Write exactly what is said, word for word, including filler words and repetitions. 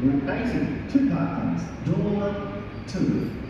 Replacing two partners, dollar two.